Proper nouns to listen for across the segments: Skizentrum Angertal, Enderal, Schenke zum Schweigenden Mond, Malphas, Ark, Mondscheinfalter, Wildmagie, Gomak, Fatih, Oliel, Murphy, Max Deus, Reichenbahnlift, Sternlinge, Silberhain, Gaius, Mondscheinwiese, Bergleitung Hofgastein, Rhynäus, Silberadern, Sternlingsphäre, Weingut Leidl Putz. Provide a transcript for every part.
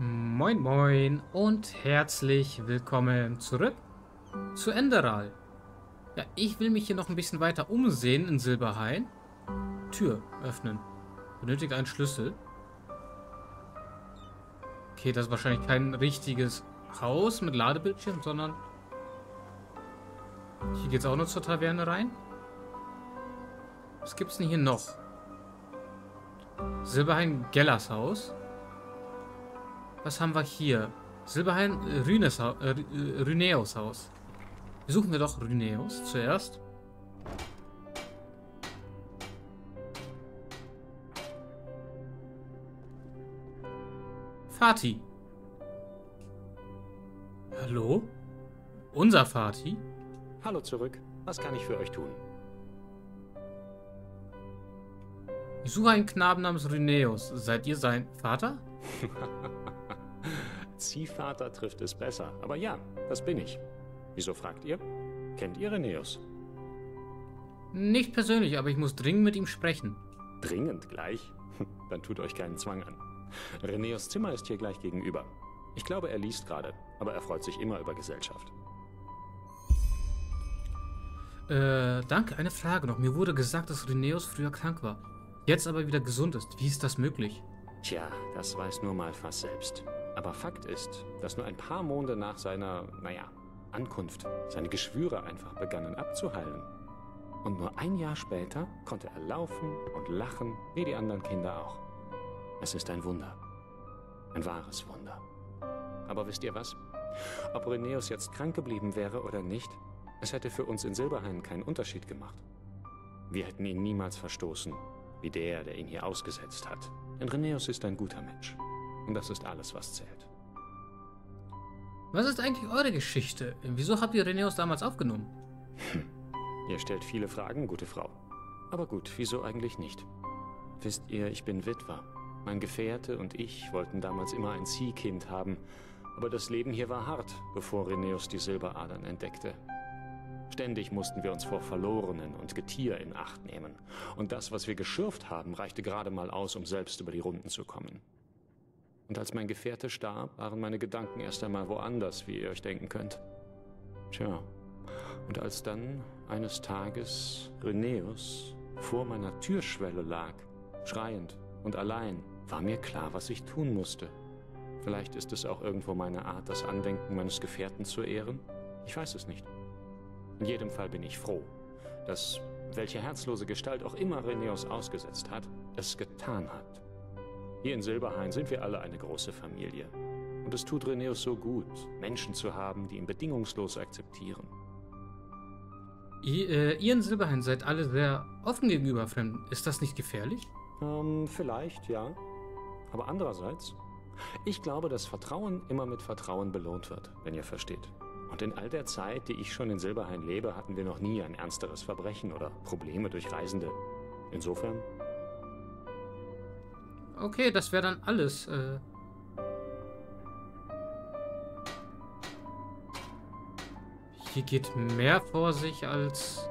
Moin moin und herzlich willkommen zurück zu Enderal. Ja, ich will mich hier noch ein bisschen weiter umsehen in Silberhain. Tür öffnen. Benötigt einen Schlüssel. Okay, das ist wahrscheinlich kein richtiges Haus mit Ladebildschirm, sondern... Hier geht es auch noch zur Taverne rein. Was gibt es denn hier noch? Silberhain Gellers Haus. Was haben wir hier? Silberhain Rhynäus Haus. Besuchen wir doch Rhynäus zuerst. Fatih. Hallo? Unser Fatih? Hallo zurück. Was kann ich für euch tun? Ich suche einen Knaben namens Rhynäus. Seid ihr sein Vater? Ziehvater trifft es besser. Aber ja, das bin ich. Wieso fragt ihr? Kennt ihr Rhynäus? Nicht persönlich, aber ich muss dringend mit ihm sprechen. Dringend gleich? Dann tut euch keinen Zwang an. Rhynäus' Zimmer ist hier gleich gegenüber. Ich glaube, er liest gerade, aber er freut sich immer über Gesellschaft. Danke, eine Frage noch. Mir wurde gesagt, dass Rhynäus früher krank war, jetzt aber wieder gesund ist. Wie ist das möglich? Tja, das weiß nur Malphas selbst. Aber Fakt ist, dass nur ein paar Monde nach seiner, Ankunft seine Geschwüre einfach begannen abzuheilen. Und nur ein Jahr später konnte er laufen und lachen, wie die anderen Kinder auch. Es ist ein Wunder. Ein wahres Wunder. Aber wisst ihr was? Ob Rhynäus jetzt krank geblieben wäre oder nicht, es hätte für uns in Silberhain keinen Unterschied gemacht. Wir hätten ihn niemals verstoßen, wie der ihn hier ausgesetzt hat. Denn Rhynäus ist ein guter Mensch. Und das ist alles, was zählt. Was ist eigentlich eure Geschichte? Wieso habt ihr Rhynäus damals aufgenommen? Ihr stellt viele Fragen, gute Frau. Aber gut, wieso eigentlich nicht? Wisst ihr, ich bin Witwer. Mein Gefährte und ich wollten damals immer ein Ziehkind haben. Aber das Leben hier war hart, bevor Rhynäus die Silberadern entdeckte. Ständig mussten wir uns vor Verlorenen und Getier in Acht nehmen. Und das, was wir geschürft haben, reichte gerade mal aus, um selbst über die Runden zu kommen. Und als mein Gefährte starb, waren meine Gedanken erst einmal woanders, wie ihr euch denken könnt. Tja, und als dann eines Tages Rhynäus vor meiner Türschwelle lag, schreiend und allein, war mir klar, was ich tun musste. Vielleicht ist es auch irgendwo meine Art, das Andenken meines Gefährten zu ehren? Ich weiß es nicht. In jedem Fall bin ich froh, dass, welche herzlose Gestalt auch immer Rhynäus ausgesetzt hat, es getan hat. Hier in Silberhain sind wir alle eine große Familie. Und es tut Rhynäus so gut, Menschen zu haben, die ihn bedingungslos akzeptieren. Ihr in Silberhain seid alle sehr offen gegenüber Fremden. Ist das nicht gefährlich? Vielleicht, ja. Aber andererseits, ich glaube, dass Vertrauen immer mit Vertrauen belohnt wird, wenn ihr versteht. Und in all der Zeit, die ich schon in Silberhain lebe, hatten wir noch nie ein ernsteres Verbrechen oder Probleme durch Reisende. Insofern... Okay, das wäre dann alles. Hier geht mehr vor sich als...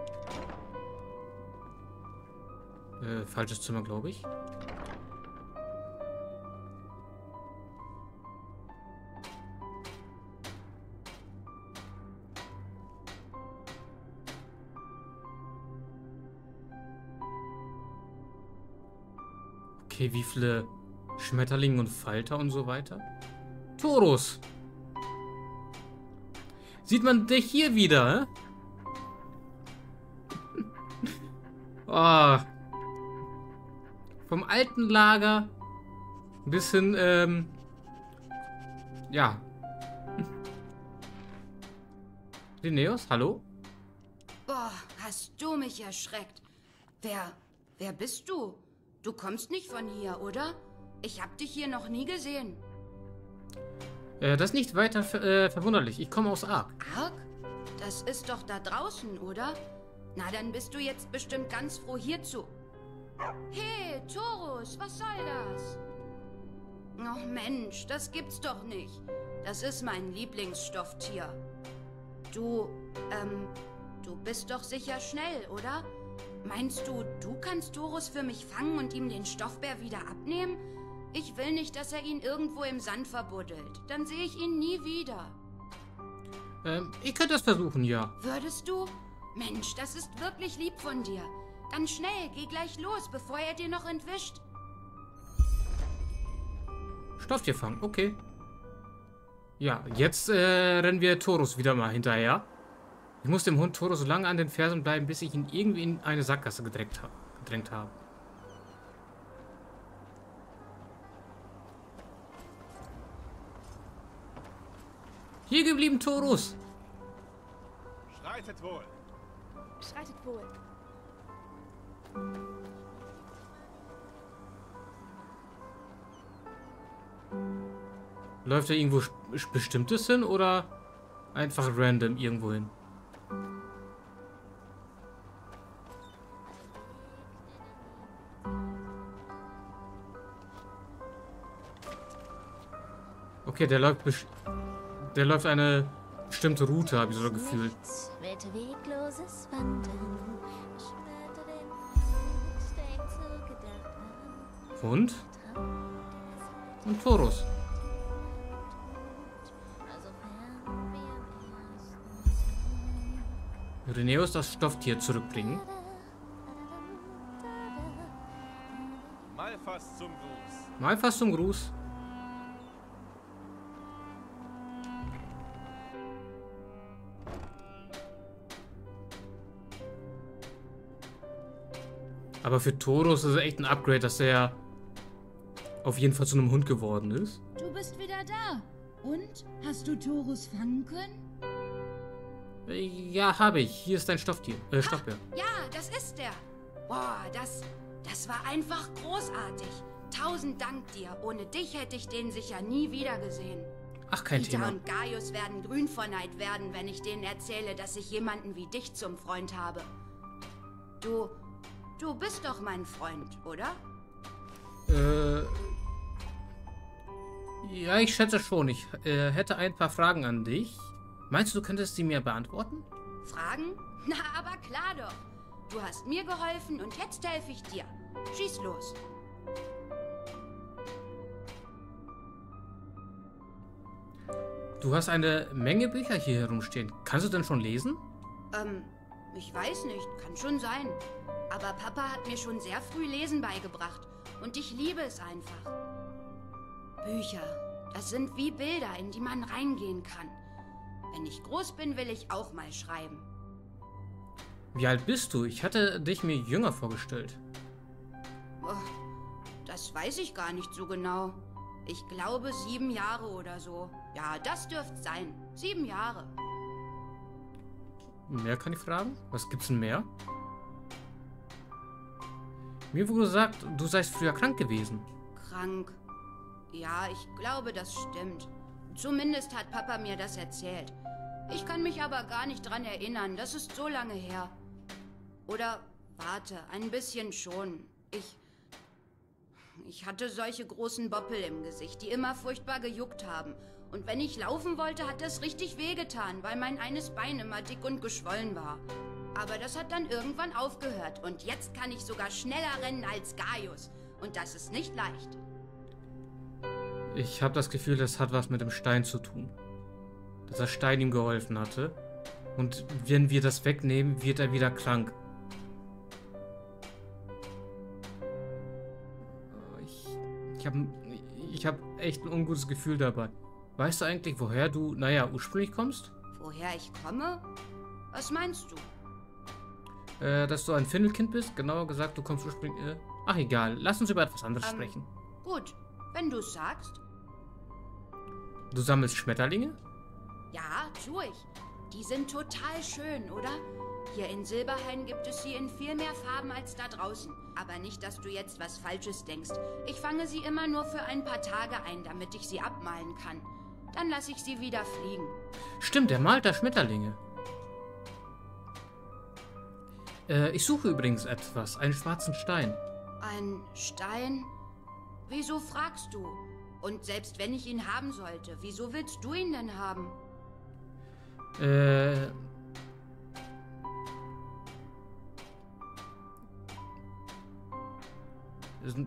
falsches Zimmer, glaube ich. Okay, wie viele Schmetterlinge und Falter und so weiter? Torus! Sieht man dich hier wieder, hä? Oh. Vom alten Lager ein bisschen, ja. Rhynäus, hallo? Boah, hast du mich erschreckt. Wer bist du? Du kommst nicht von hier, oder? Ich habe dich hier noch nie gesehen. Das ist nicht weiter verwunderlich. Ich komme aus Ark. Ark? Das ist doch da draußen, oder? Na, dann bist du jetzt bestimmt ganz froh hierzu. Hey, Torus, was soll das? Ach Mensch, das gibt's doch nicht. Das ist mein Lieblingsstofftier. Du bist doch sicher schnell, oder? Meinst du, du kannst Torus für mich fangen und ihm den Stoffbär wieder abnehmen? Ich will nicht, dass er ihn irgendwo im Sand verbuddelt. Dann sehe ich ihn nie wieder. Ich könnte das versuchen, ja. Würdest du? Mensch, das ist wirklich lieb von dir. Dann schnell, geh gleich los, bevor er dir noch entwischt. Stofftier fangen, okay. Ja, jetzt rennen wir Taurus wieder mal hinterher. Ich muss dem Hund Taurus so lange an den Fersen bleiben, bis ich ihn irgendwie in eine Sackgasse gedrängt habe. Hier geblieben, Taurus! Schreitet wohl! Schreitet wohl! Läuft er irgendwo Bestimmtes hin oder einfach random irgendwo hin? Okay, der läuft eine bestimmte Route, habe ich so das Gefühl. Hund? Und Taurus. Rhynäus das Stofftier zurückbringen. Malphas zum Gruß. Malphas zum Gruß. Aber für Taurus ist es echt ein Upgrade, dass er auf jeden Fall zu einem Hund geworden ist. Du bist wieder da. Und? Hast du Taurus fangen können? Ja, habe ich. Hier ist dein Stofftier. Stoffbär. Ja, das ist der. Boah, das war einfach großartig. 1000 Dank dir. Ohne dich hätte ich den sicher nie wieder gesehen. Ach, kein Peter Thema. Und Gaius werden grün vor Neid werden, wenn ich denen erzähle, dass ich jemanden wie dich zum Freund habe. Du bist doch mein Freund, oder? Ja, ich schätze schon. Ich hätte ein paar Fragen an dich. Meinst du, du könntest sie mir beantworten? Fragen? Na, aber klar doch. Du hast mir geholfen und jetzt helfe ich dir. Schieß los. Du hast eine Menge Bücher hier herumstehen. Kannst du denn schon lesen? Ich weiß nicht. Kann schon sein. Aber Papa hat mir schon sehr früh Lesen beigebracht. Und ich liebe es einfach. Bücher. Das sind wie Bilder, in die man reingehen kann. Wenn ich groß bin, will ich auch mal schreiben. Wie alt bist du? Ich hatte dich mir jünger vorgestellt. Oh, das weiß ich gar nicht so genau. Ich glaube 7 Jahre oder so. Ja, das dürfte sein. 7 Jahre. Mehr kann ich fragen? Was gibt's denn mehr? Mir wurde gesagt, du seist früher krank gewesen. Krank? Ja, ich glaube, das stimmt. Zumindest hat Papa mir das erzählt. Ich kann mich aber gar nicht dran erinnern. Das ist so lange her. Oder, warte, ein bisschen schon. Ich hatte solche großen Boppel im Gesicht, die immer furchtbar gejuckt haben. Und wenn ich laufen wollte, hat das richtig wehgetan, weil mein eines Bein immer dick und geschwollen war. Aber das hat dann irgendwann aufgehört. Und jetzt kann ich sogar schneller rennen als Gaius. Und das ist nicht leicht. Ich habe das Gefühl, das hat was mit dem Stein zu tun. Dass der Stein ihm geholfen hatte. Und wenn wir das wegnehmen, wird er wieder krank. Ich hab echt ein ungutes Gefühl dabei. Weißt du eigentlich, woher du, naja, ursprünglich kommst? Woher ich komme? Was meinst du? Dass du ein Findelkind bist? Genauer gesagt, du kommst ursprünglich... Ach, egal. Lass uns über etwas anderes sprechen. Gut, wenn du es sagst. Du sammelst Schmetterlinge? Ja, tue ich. Die sind total schön, oder? Hier in Silberhain gibt es sie in viel mehr Farben als da draußen. Aber nicht, dass du jetzt was Falsches denkst. Ich fange sie immer nur für ein paar Tage ein, damit ich sie abmalen kann. Dann lasse ich sie wieder fliegen. Stimmt, er malt da Schmetterlinge. Ich suche übrigens etwas. Einen schwarzen Stein. Ein Stein? Wieso fragst du? Und selbst wenn ich ihn haben sollte, wieso willst du ihn denn haben?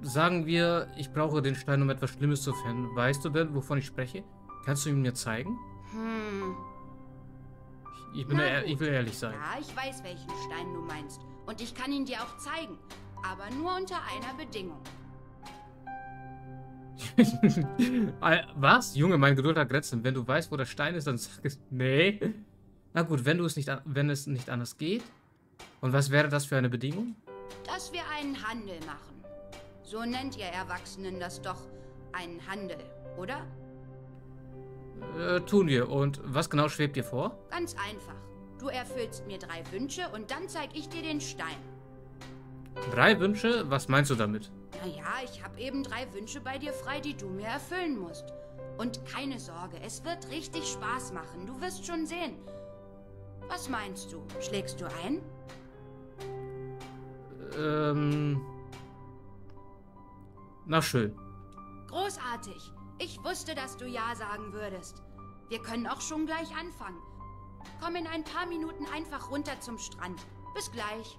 Sagen wir, ich brauche den Stein, um etwas Schlimmes zu finden. Weißt du denn, wovon ich spreche? Kannst du ihn mir zeigen? Hm. Ich will ehrlich sein. Ja, ich weiß, welchen Stein du meinst. Und ich kann ihn dir auch zeigen. Aber nur unter einer Bedingung. Was? Junge, meine Geduld hat Grenzen. Wenn du weißt, wo der Stein ist, dann sag es... Nee. Na gut, wenn es nicht anders geht. Und was wäre das für eine Bedingung? Dass wir einen Handel machen. So nennt ihr Erwachsenen das doch, einen Handel, oder? Tun wir. Und was genau schwebt dir vor? Ganz einfach. Du erfüllst mir 3 Wünsche und dann zeig ich dir den Stein. 3 Wünsche? Was meinst du damit? Naja, ich habe eben 3 Wünsche bei dir frei, die du mir erfüllen musst. Und keine Sorge, es wird richtig Spaß machen. Du wirst schon sehen. Was meinst du? Schlägst du ein? Na schön. Großartig. Ich wusste, dass du Ja sagen würdest. Wir können auch schon gleich anfangen. Komm in ein paar Minuten einfach runter zum Strand. Bis gleich.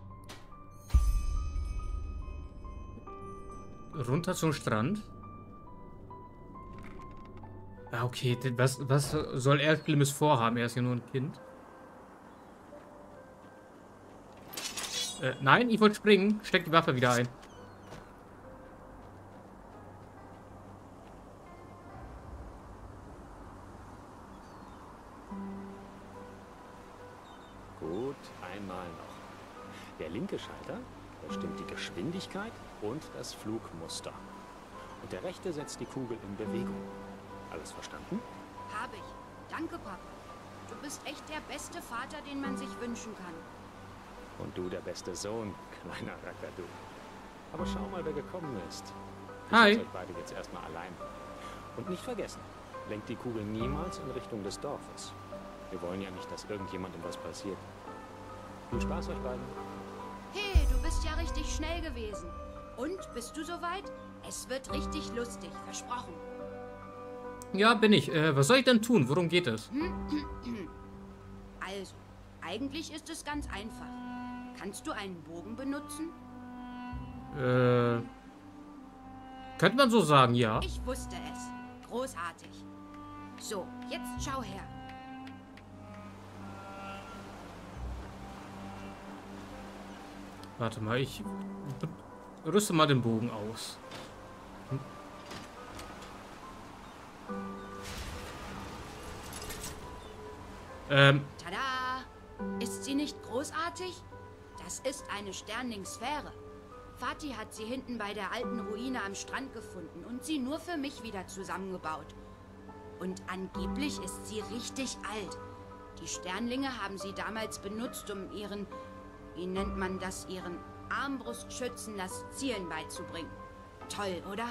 Runter zum Strand? Ah, okay. Was soll er Schlimmes vorhaben? Er ist ja nur ein Kind. Nein, ich wollte springen. Steck die Waffe wieder ein. Gut, einmal noch. Der linke Schalter bestimmt die Geschwindigkeit und das Flugmuster. Und der rechte setzt die Kugel in Bewegung. Alles verstanden? Habe ich. Danke, Papa. Du bist echt der beste Vater, den man sich wünschen kann. Und du der beste Sohn, kleiner Rackadu. Aber schau mal, wer gekommen ist. Ich setze euch beide jetzt erstmal allein. Und nicht vergessen, lenkt die Kugel niemals in Richtung des Dorfes. Wir wollen ja nicht, dass irgendjemandem was passiert. Viel Spaß euch beiden. Hey, du bist ja richtig schnell gewesen. Und, bist du soweit? Es wird richtig lustig, versprochen. Ja, bin ich. Was soll ich denn tun? Worum geht es? Also, eigentlich ist es ganz einfach. Kannst du einen Bogen benutzen? Könnte man so sagen, ja. Ich wusste es. Großartig. So, jetzt schau her. Warte mal, ich rüste mal den Bogen aus. Tada! Ist sie nicht großartig? Das ist eine Sternlingsphäre. Fatih hat sie hinten bei der alten Ruine am Strand gefunden und sie nur für mich wieder zusammengebaut. Und angeblich ist sie richtig alt. Die Sternlinge haben sie damals benutzt, um ihren, wie nennt man das, ihren Armbrustschützen das Zielen beizubringen. Toll, oder?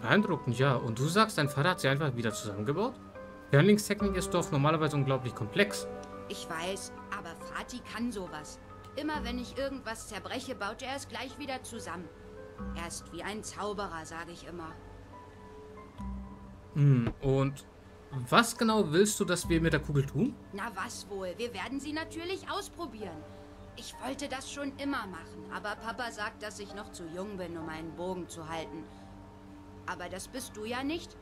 Beeindruckend, ja. Und du sagst, dein Vater hat sie einfach wieder zusammengebaut? Sternlingstechnik ist doch normalerweise unglaublich komplex. Ich weiß, aber Fatih kann sowas. Immer wenn ich irgendwas zerbreche, baut er es gleich wieder zusammen. Er ist wie ein Zauberer, sage ich immer. Hm, und was genau willst du, dass wir mit der Kugel tun? Na was wohl, wir werden sie natürlich ausprobieren. Ich wollte das schon immer machen, aber Papa sagt, dass ich noch zu jung bin, um einen Bogen zu halten. Aber das bist du ja nicht.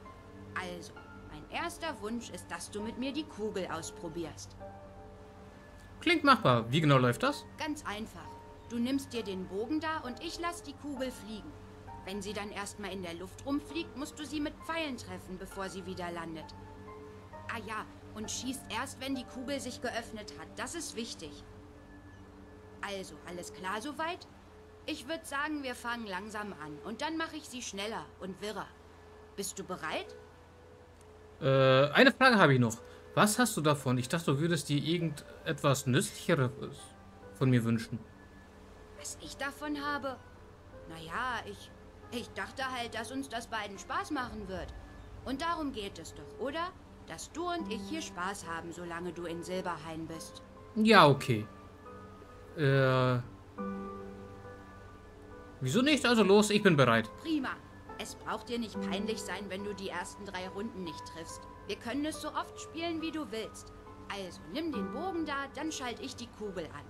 Also, mein erster Wunsch ist, dass du mit mir die Kugel ausprobierst. Klingt machbar. Wie genau läuft das? Ganz einfach. Du nimmst dir den Bogen da und ich lasse die Kugel fliegen. Wenn sie dann erstmal in der Luft rumfliegt, musst du sie mit Pfeilen treffen, bevor sie wieder landet. Ah ja, und schießt erst, wenn die Kugel sich geöffnet hat. Das ist wichtig. Also, alles klar soweit? Ich würde sagen, wir fangen langsam an. Und dann mache ich sie schneller und wirrer. Bist du bereit? Eine Frage habe ich noch. Was hast du davon? Ich dachte, du würdest dir irgendetwas Nützlicheres von mir wünschen. Was ich davon habe? Naja, ich dachte halt, dass uns das beiden Spaß machen wird. Und darum geht es doch, oder? Dass du und ich hier Spaß haben, solange du in Silberhain bist. Ja, okay. Wieso nicht? Also los, ich bin bereit. Prima. Es braucht dir nicht peinlich sein, wenn du die ersten 3 Runden nicht triffst. Wir können es so oft spielen, wie du willst. Also, nimm den Bogen da, dann schalte ich die Kugel an.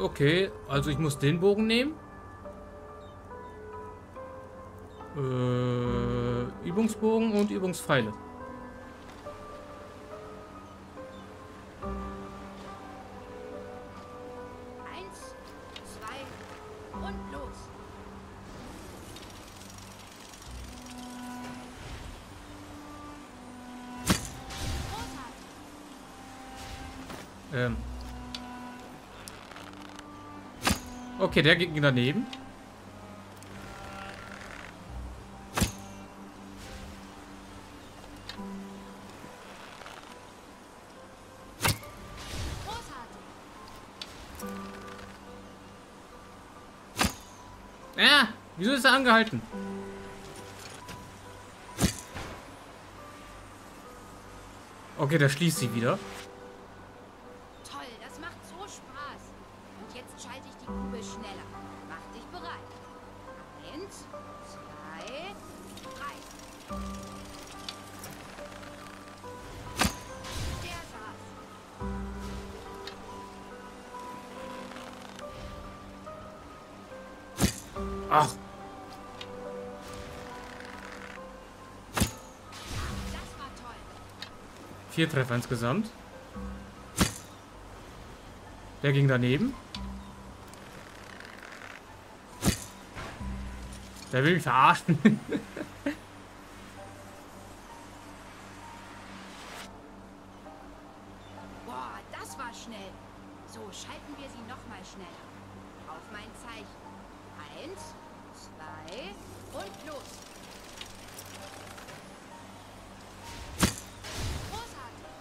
Okay, also ich muss den Bogen nehmen. Übungsbogen und Übungspfeile. Okay, der ging daneben. Wieso ist er angehalten? Okay, der schließt sie wieder. Ach. Das war toll. 4 Treffer insgesamt. Der ging daneben. Der will mich verarschen. Boah, das war schnell. So, schalten wir sie nochmal schneller. Auf mein Zeichen. 1, 2 und los. Großartig.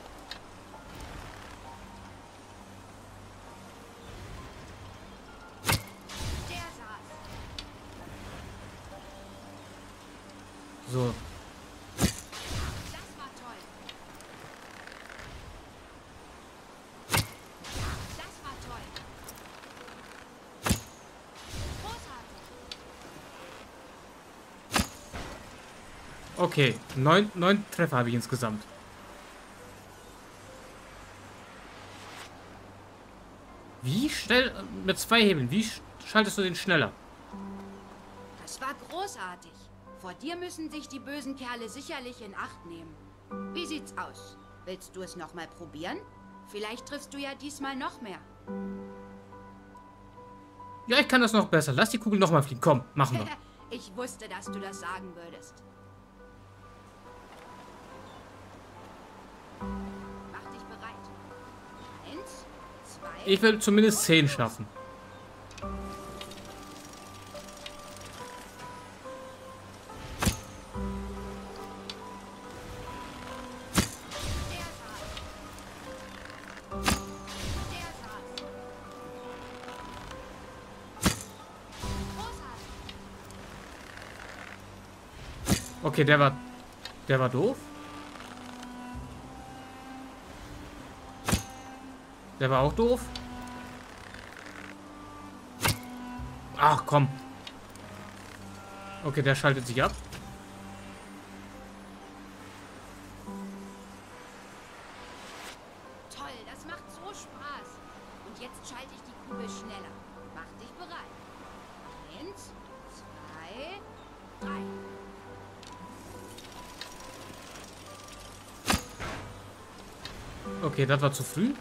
Der saß. So. Das war toll. Das war toll. Okay, 9 Treffer habe ich insgesamt. Wie schnell, mit 2 Hebeln, wie schaltest du den schneller? Das war großartig. Vor dir müssen sich die bösen Kerle sicherlich in Acht nehmen. Wie sieht's aus? Willst du es nochmal probieren? Vielleicht triffst du ja diesmal noch mehr. Ja, ich kann das noch besser. Lass die Kugel nochmal fliegen. Komm, machen wir. Ich wusste, dass du das sagen würdest. Ich will zumindest 10 schaffen. Okay, der war doof. Der war auch doof. Ach, komm. Okay, der schaltet sich ab. Toll, das macht so Spaß. Und jetzt schalte ich die Kugel schneller. Mach dich bereit. 1, 2, 3. Okay, das war zu früh.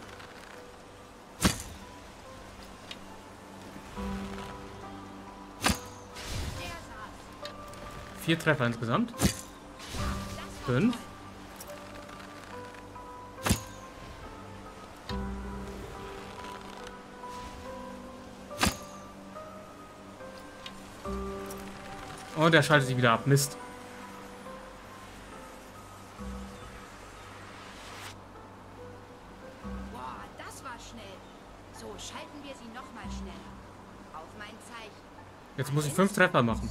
Vier Treffer insgesamt. 5. Und er schaltet sich wieder ab. Mist. Boah, das war schnell. So, schalten wir sie nochmal schneller. Auf mein Zeichen. Jetzt muss ich 5 Treffer machen.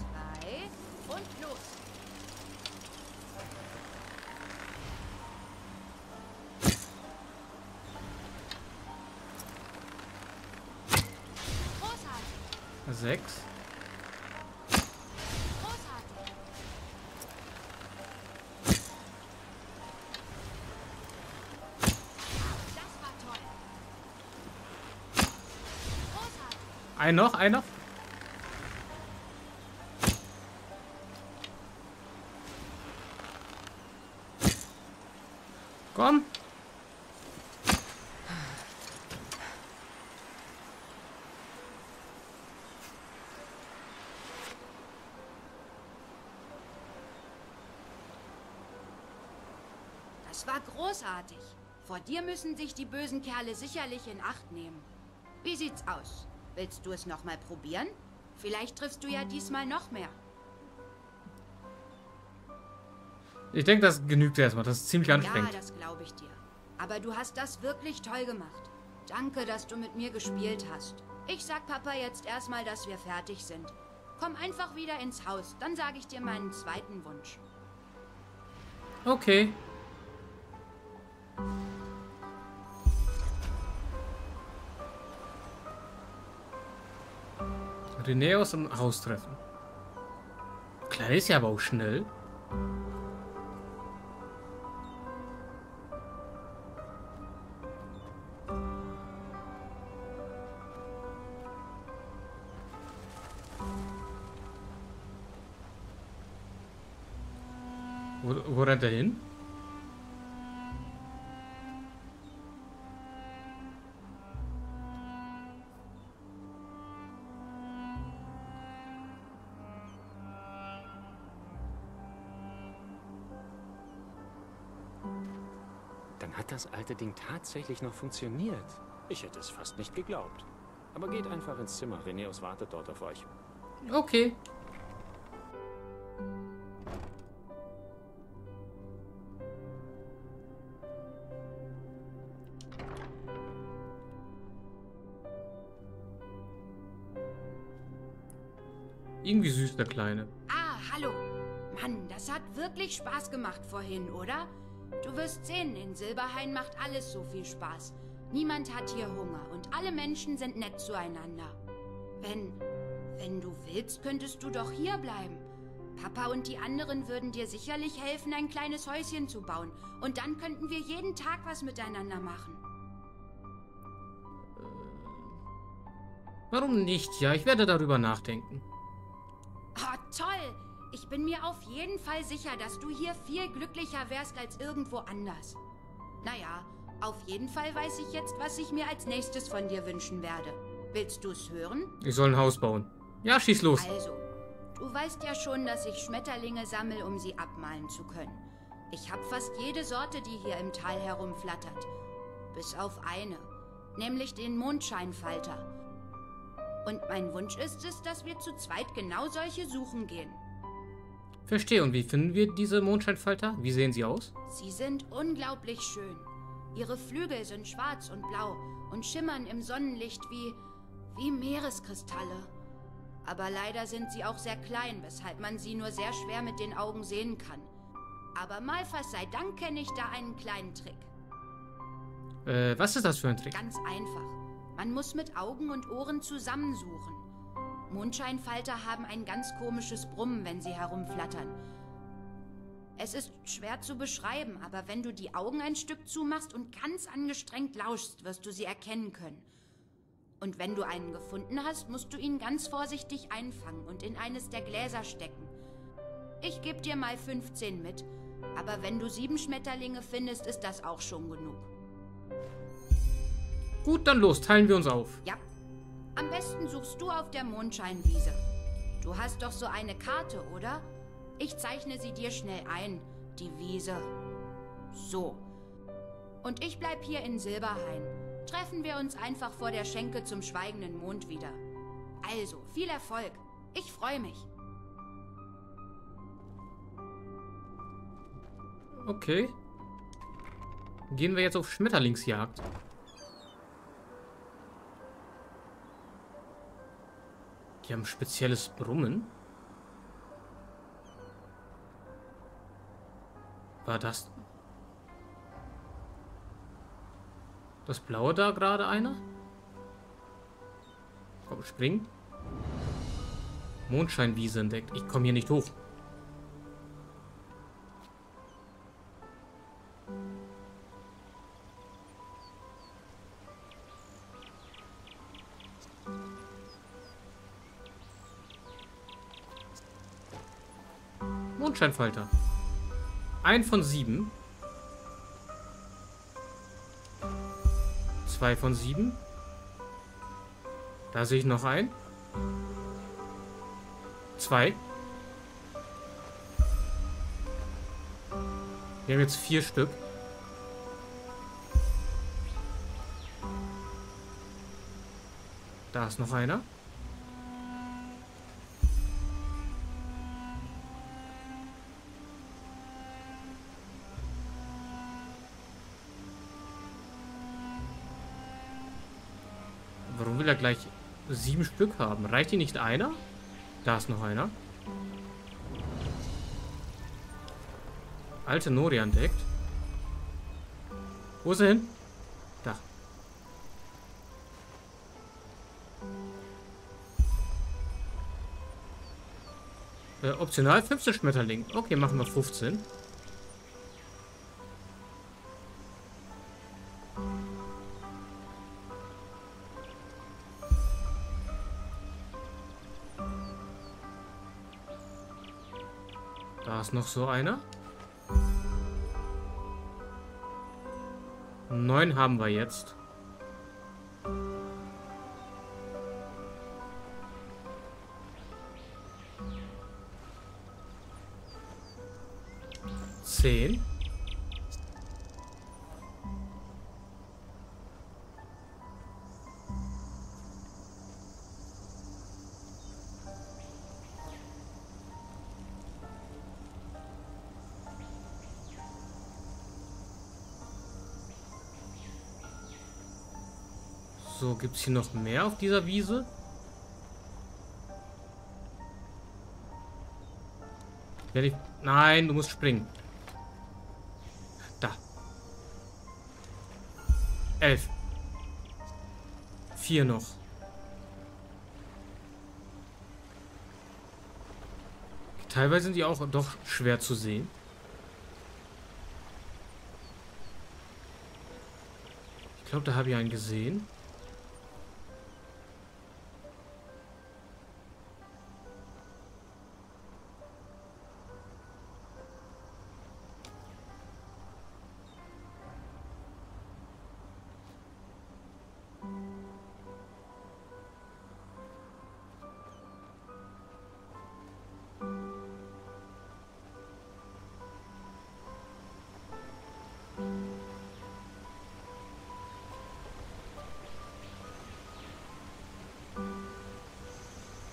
Ein noch. Komm. Das war großartig. Vor dir müssen sich die bösen Kerle sicherlich in Acht nehmen. Wie sieht's aus? Willst du es nochmal probieren? Vielleicht triffst du ja diesmal noch mehr. Ich denke, das genügt erstmal. Das ist ziemlich anstrengend. Ja, das glaube ich dir. Aber du hast das wirklich toll gemacht. Danke, dass du mit mir gespielt hast. Ich sag Papa jetzt erstmal, dass wir fertig sind. Komm einfach wieder ins Haus, dann sage ich dir meinen zweiten Wunsch. Okay. Rhynäus im Haus treffen. Klar, ist ja aber auch schnell. Wo rennt er hin? Dann hat das alte Ding tatsächlich noch funktioniert. Ich hätte es fast nicht geglaubt. Aber geht einfach ins Zimmer. Rhynäus wartet dort auf euch. Okay. Irgendwie süß, der Kleine. Ah, hallo. Mann, das hat wirklich Spaß gemacht vorhin, oder? Du wirst sehen, in Silberhain macht alles so viel Spaß. Niemand hat hier Hunger und alle Menschen sind nett zueinander. Wenn du willst, könntest du doch hier bleiben. Papa und die anderen würden dir sicherlich helfen, ein kleines Häuschen zu bauen. Und dann könnten wir jeden Tag was miteinander machen. Warum nicht? Ja, ich werde darüber nachdenken. Oh, toll! Ich bin mir auf jeden Fall sicher, dass du hier viel glücklicher wärst als irgendwo anders. Naja, auf jeden Fall weiß ich jetzt, was ich mir als nächstes von dir wünschen werde. Willst du es hören? Ich soll ein Haus bauen. Ja, schieß los. Also, du weißt ja schon, dass ich Schmetterlinge sammle, um sie abmalen zu können. Ich habe fast jede Sorte, die hier im Tal herumflattert. Bis auf eine. Nämlich den Mondscheinfalter. Und mein Wunsch ist es, dass wir zu zweit genau solche suchen gehen. Verstehe. Und wie finden wir diese Mondscheinfalter? Wie sehen sie aus? Sie sind unglaublich schön. Ihre Flügel sind schwarz und blau und schimmern im Sonnenlicht wie Meereskristalle. Aber leider sind sie auch sehr klein, weshalb man sie nur sehr schwer mit den Augen sehen kann. Aber Malphas sei Dank kenne ich da einen kleinen Trick. Was ist das für ein Trick? Ganz einfach. Man muss mit Augen und Ohren zusammensuchen. Mondscheinfalter haben ein ganz komisches Brummen, wenn sie herumflattern. Es ist schwer zu beschreiben, aber wenn du die Augen ein Stück zumachst und ganz angestrengt lauschst, wirst du sie erkennen können. Und wenn du einen gefunden hast, musst du ihn ganz vorsichtig einfangen und in eines der Gläser stecken. Ich gebe dir mal 15 mit, aber wenn du 7 Schmetterlinge findest, ist das auch schon genug. Gut, dann los, teilen wir uns auf. Ja, am besten suchst du auf der Mondscheinwiese. Du hast doch so eine Karte, oder? Ich zeichne sie dir schnell ein, die Wiese. So. Und ich bleib hier in Silberhain. Treffen wir uns einfach vor der Schenke zum Schweigenden Mond wieder. Also, viel Erfolg. Ich freue mich. Okay. Gehen wir jetzt auf Schmetterlingsjagd. Die haben spezielles Brummen. War das... das Blaue da gerade einer? Komm, spring. Mondscheinwiese entdeckt. Ich komme hier nicht hoch. Mondscheinfalter. 1 von 7. 2 von 7. Da sehe ich noch einen. 2. Wir haben jetzt 4 Stück. Da ist noch einer. Warum will er gleich 7 Stück haben? Reicht hier nicht einer? Da ist noch einer. Alte Nori entdeckt. Wo ist er hin? Da. Optional 15 Schmetterling. Okay, machen wir 15. Da ist noch so einer. 9 haben wir jetzt. Zehn. So, gibt es hier noch mehr auf dieser Wiese? Nein, du musst springen. Da. 11. 4 noch. Teilweise sind die auch doch schwer zu sehen. Ich glaube, da habe ich einen gesehen.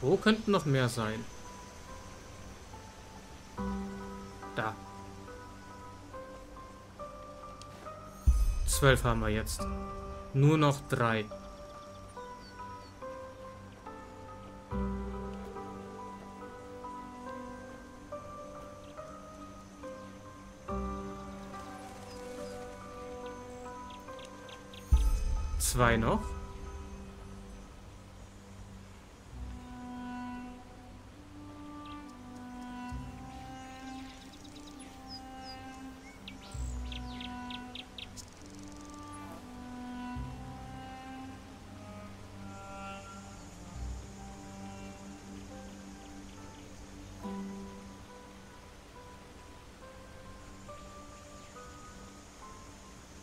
Wo könnten noch mehr sein? Da. 12 haben wir jetzt. Nur noch 3. Zwei noch.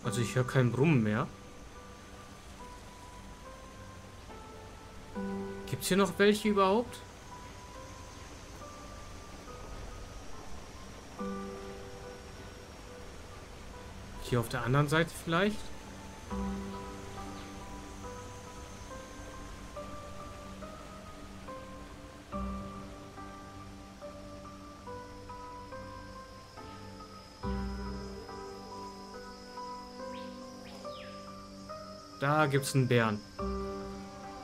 Also ich höre kein Brummen mehr. Gibt es hier noch welche überhaupt? Hier auf der anderen Seite vielleicht? Da gibt es einen Bären.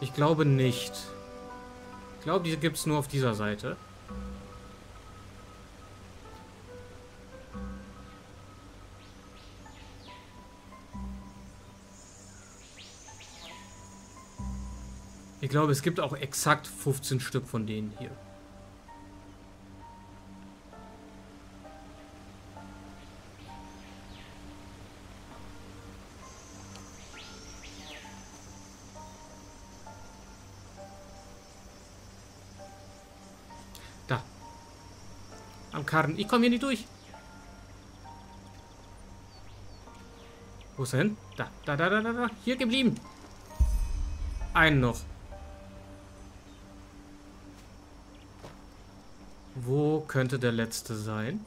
Ich glaube nicht. Ich glaube, die gibt es nur auf dieser Seite. Ich glaube, es gibt auch exakt 15 Stück von denen hier. am Karren. Ich komme hier nicht durch. Wo ist er hin? Da, da, da, da, da, da. Hier geblieben. Einen noch. Wo könnte der letzte sein?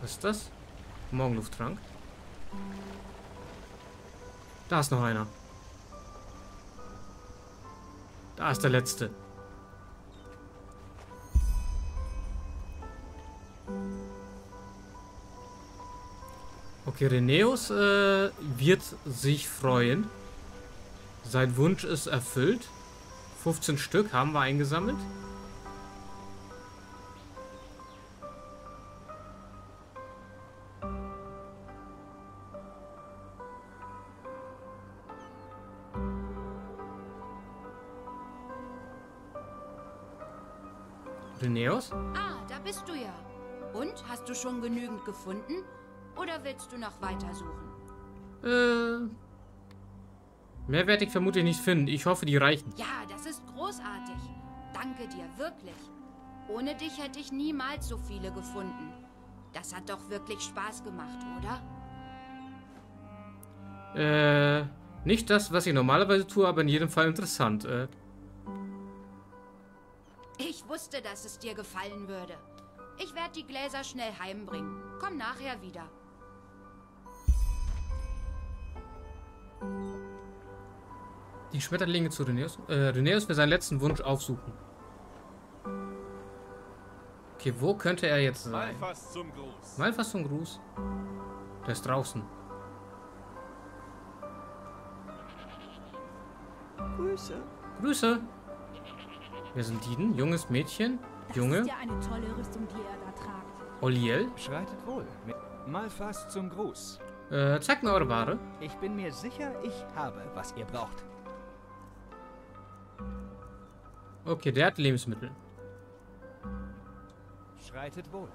Was ist das? Morgenlufttrank. Da ist noch einer. Da ist der letzte. Okay, Rhynäus wird sich freuen. Sein Wunsch ist erfüllt. 15 Stück haben wir eingesammelt. Rhynäus? Ah, da bist du ja. Und, hast du schon genügend gefunden? Oder willst du noch weitersuchen? Mehr werde ich vermutlich nicht finden. Ich hoffe, die reichen. Ja, das ist großartig. Danke dir, wirklich. Ohne dich hätte ich niemals so viele gefunden. Das hat doch wirklich Spaß gemacht, oder? Nicht das, was ich normalerweise tue, aber in jedem Fall interessant. Ich wusste, dass es dir gefallen würde. Ich werde die Gläser schnell heimbringen. Komm nachher wieder. Die Schmetterlinge zu Rhynäus. Rhynäus will seinen letzten Wunsch aufsuchen. Okay, wo könnte er jetzt sein? Malphas zum Gruß. Malphas zum Gruß. Der ist draußen. Grüße. Grüße. Wer sind die denn? Junges Mädchen? Junge? Das ist ja eine tolle Rüstung, die er da tragt. Oliel? Schreitet wohl. Malphas zum Gruß. Zeigt mir eure Ware. Ich bin mir sicher, ich habe, was ihr braucht. Okay, der hat Lebensmittel. Schreitet wohl.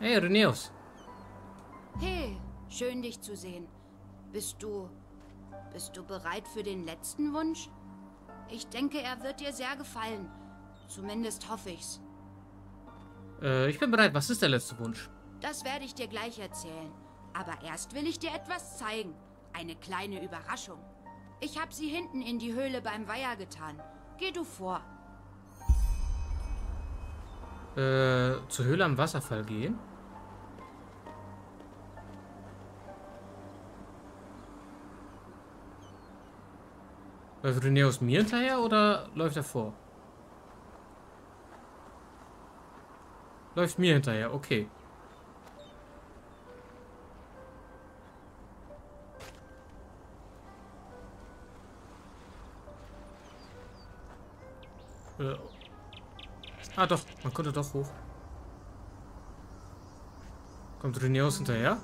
Hey, Rhynäus. Hey, schön dich zu sehen. Bist du bereit für den letzten Wunsch? Ich denke, er wird dir sehr gefallen. Zumindest hoffe ich's. Ich bin bereit. Was ist der letzte Wunsch? Das werde ich dir gleich erzählen. Aber erst will ich dir etwas zeigen. Eine kleine Überraschung. Ich habe sie hinten in die Höhle beim Weiher getan. Geh du vor. Zur Höhle am Wasserfall gehen? Läuft Rhynäus mir hinterher oder läuft er vor? Läuft mir hinterher, okay. Ah doch, man konnte doch hoch. Kommt Rhynäus hinterher?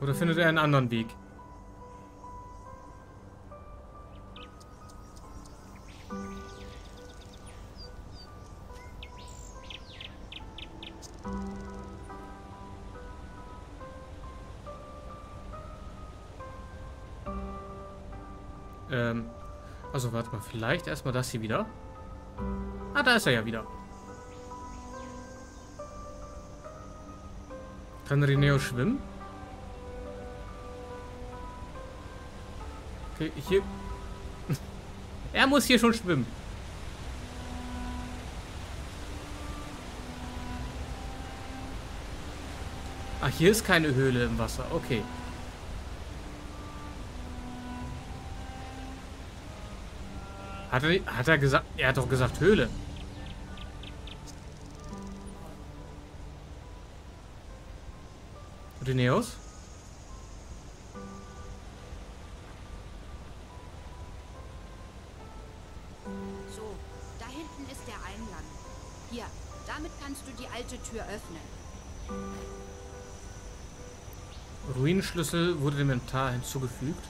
Oder findet er einen anderen Weg? Also warte mal, vielleicht erstmal das hier wieder. Ah, da ist er ja wieder. Kann Rhynäus schwimmen? Hier. Er muss hier schon schwimmen. Ach, hier ist keine Höhle im Wasser. Okay. Hat er gesagt? Er hat doch gesagt Höhle. Rhynäus? Da hinten ist der Eingang. Hier, Damit kannst du die alte Tür öffnen. Ruinenschlüssel wurde dem Inventar hinzugefügt.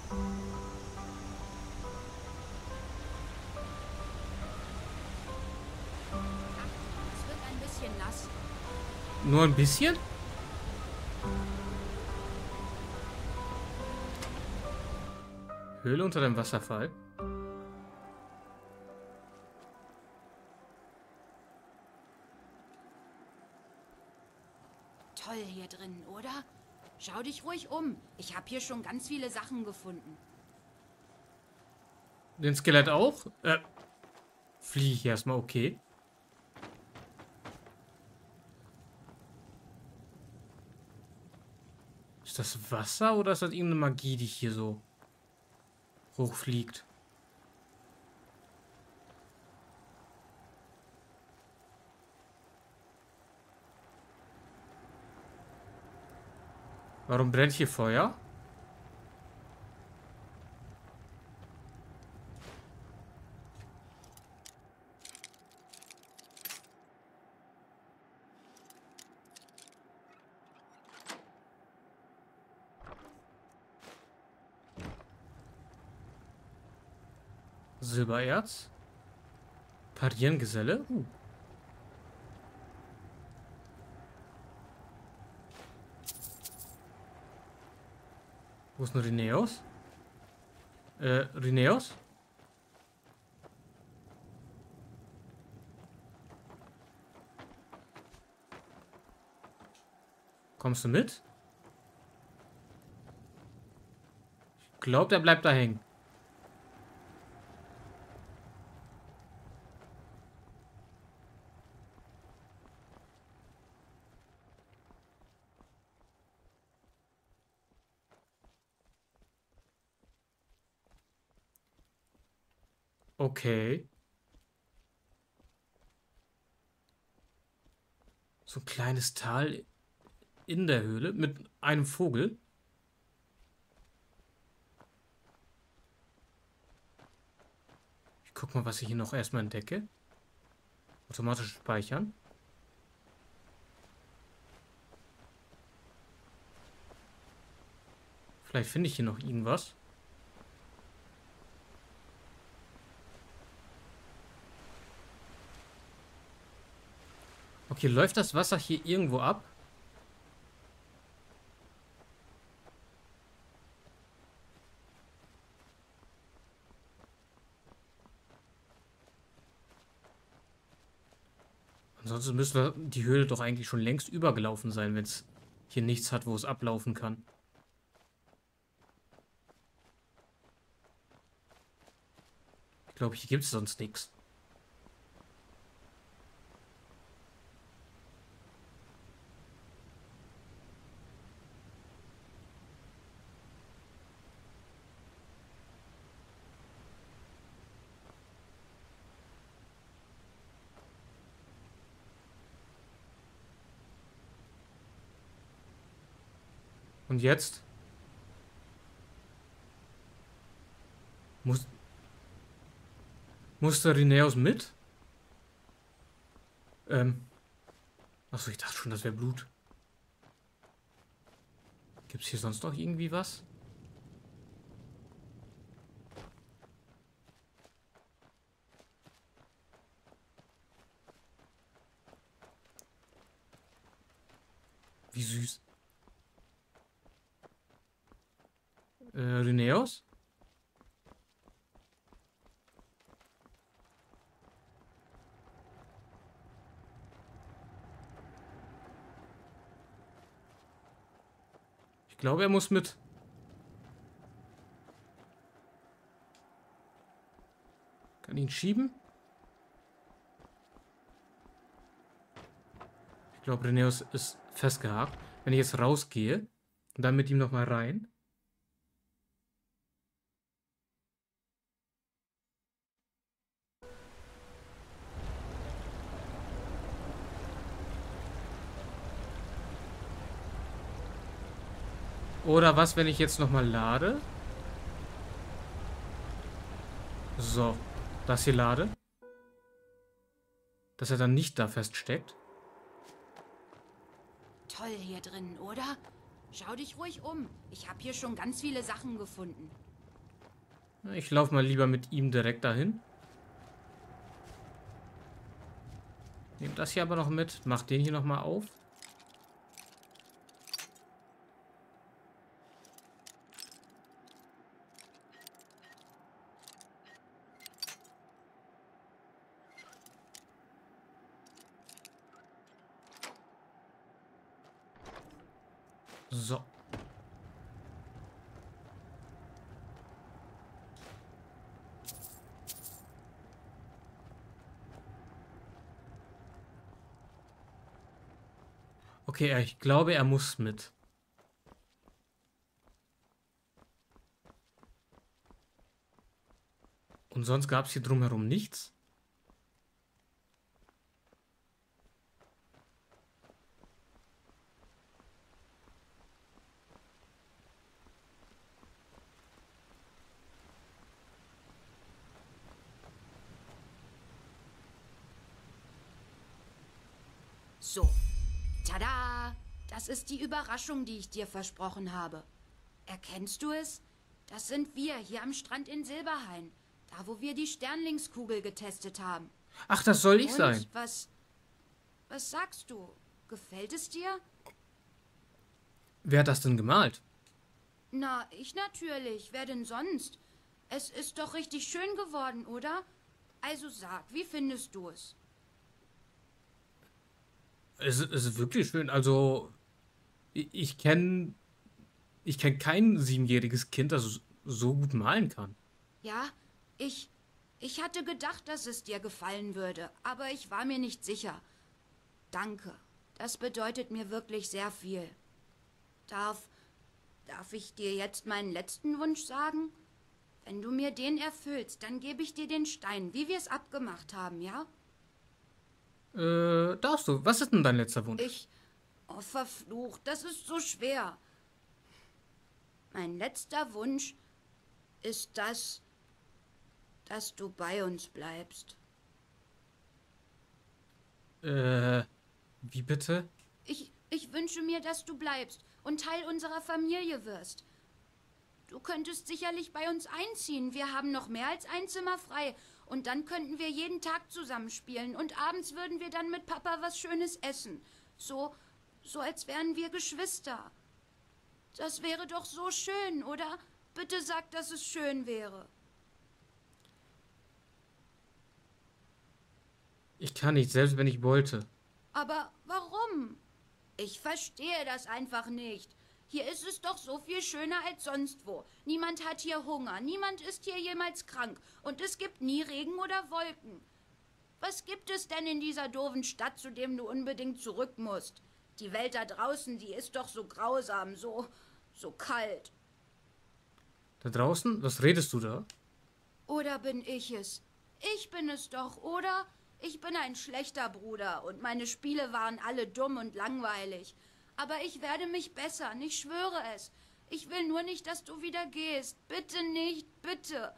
Es wird ein bisschen nass. Nur ein bisschen? Höhle unter dem Wasserfall. Toll hier drinnen, oder? Schau dich ruhig um. Ich habe hier schon ganz viele Sachen gefunden. Den Skelett auch? Fliege ich erstmal, okay. Ist das Wasser oder ist das irgendeine Magie, die hier so hochfliegt? Warum brennt hier Feuer? Silbererz? Parieren Geselle? Wo ist denn Rhynäus? Rhynäus? Kommst du mit? Ich glaube, der bleibt da hängen. Okay. So ein kleines Tal in der Höhle mit einem Vogel. Ich guck mal, was ich hier noch erstmal entdecke. Automatisch speichern. Vielleicht finde ich hier noch irgendwas. Okay, läuft das Wasser hier irgendwo ab? Ansonsten müsste die Höhle doch eigentlich schon längst übergelaufen sein, wenn es hier nichts hat, wo es ablaufen kann. Ich glaube, hier gibt es sonst nichts. Und jetzt? Muss der Rhynäus mit? Achso, ich dachte schon, das wäre Blut. Gibt es hier sonst noch irgendwie was? Wie süß. Rhynäus? Ich glaube, er muss mit. Kann ihn schieben? Ich glaube, Rhynäus ist festgehakt. Wenn ich jetzt rausgehe und dann mit ihm nochmal rein. Oder was, wenn ich jetzt nochmal lade? So, das hier lade. Dass er dann nicht da feststeckt. toll hier drin, oder? Schau dich ruhig um. Ich habe hier schon ganz viele Sachen gefunden. Ich laufe mal lieber mit ihm direkt dahin. Nehme das hier aber noch mit. Mach den hier nochmal auf. So. Okay, ich glaube, er muss mit. Und sonst gab es hier drumherum nichts. So. Tada! Das ist die Überraschung, die ich dir versprochen habe. Erkennst du es? Das sind wir hier am Strand in Silberhain. Da, wo wir die Sternlingskugel getestet haben. Ach, das soll ich sein. Was sagst du? Gefällt es dir? Wer hat das denn gemalt? Na, ich natürlich. Wer denn sonst? Es ist doch richtig schön geworden, oder? Also sag, wie findest du es? Es ist wirklich schön. Also, ich kenne kein 7-jähriges Kind, das so gut malen kann. Ja, ich hatte gedacht, dass es dir gefallen würde, aber ich war mir nicht sicher. Danke. Das bedeutet mir wirklich sehr viel. Darf ich dir jetzt meinen letzten Wunsch sagen? Wenn du mir den erfüllst, dann gebe ich dir den Stein, wie wir es abgemacht haben, ja? Darfst du? Was ist denn dein letzter Wunsch? Oh, verflucht, das ist so schwer. Mein letzter Wunsch ist das, dass du bei uns bleibst. Wie bitte? Ich wünsche mir, dass du bleibst und Teil unserer Familie wirst. Du könntest sicherlich bei uns einziehen. Wir haben noch mehr als ein Zimmer frei. Und dann könnten wir jeden Tag zusammenspielen und abends würden wir dann mit Papa was Schönes essen. So als wären wir Geschwister. Das wäre doch so schön, oder? Bitte sag, dass es schön wäre. Ich kann nicht, selbst wenn ich wollte. Aber warum? Ich verstehe das einfach nicht. Hier ist es doch so viel schöner als sonst wo. Niemand hat hier Hunger, niemand ist hier jemals krank und es gibt nie Regen oder Wolken. Was gibt es denn in dieser doofen Stadt, zu dem du unbedingt zurück musst? Die Welt da draußen, die ist doch so grausam, so kalt. Da draußen? Was redest du da? Oder bin ich es? Ich bin es doch, oder? Ich bin ein schlechter Bruder und meine Spiele waren alle dumm und langweilig. Aber ich werde mich bessern, ich schwöre es. Ich will nur nicht, dass du wieder gehst. Bitte nicht, bitte.